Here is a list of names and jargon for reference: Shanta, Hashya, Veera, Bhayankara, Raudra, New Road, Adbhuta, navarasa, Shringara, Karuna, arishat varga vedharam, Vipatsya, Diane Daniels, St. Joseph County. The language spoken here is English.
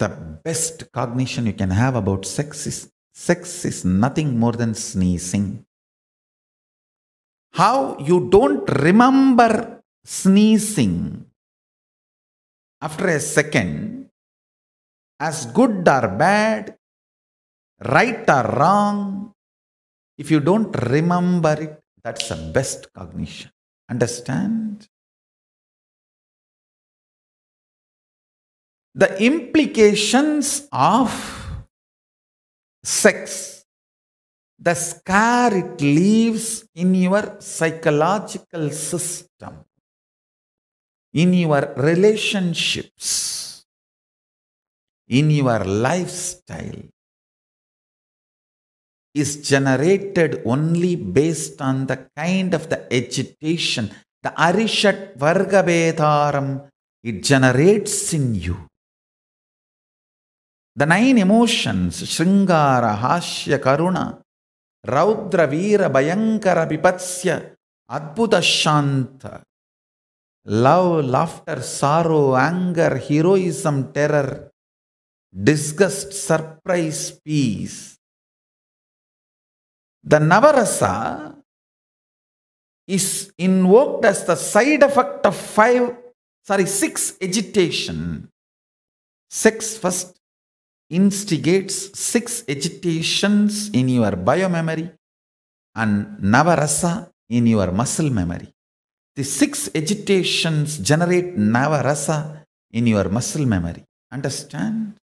the best cognition you can have about sex is nothing more than sneezing. How you don't remember sneezing after a second as good or bad, right or wrong, if you don't remember it, that's the best cognition. Understand? The implications of sex, the scar it leaves in your psychological system, in your relationships, in your lifestyle, is generated only based on the kind of the agitation, the arishat varga vedharam it generates in you. The 9 emotions, Shringara, Hashya, Karuna, Raudra, Veera, Bhayankara, Vipatsya, Adbhuta, Shanta, love, laughter, sorrow, anger, heroism, terror, disgust, surprise, peace. The navarasa is invoked as the side effect of 6 agitation. Sex first instigates 6 agitations in your biomemory and navarasa in your muscle memory. The 6 agitations generate navarasa in your muscle memory. Understand?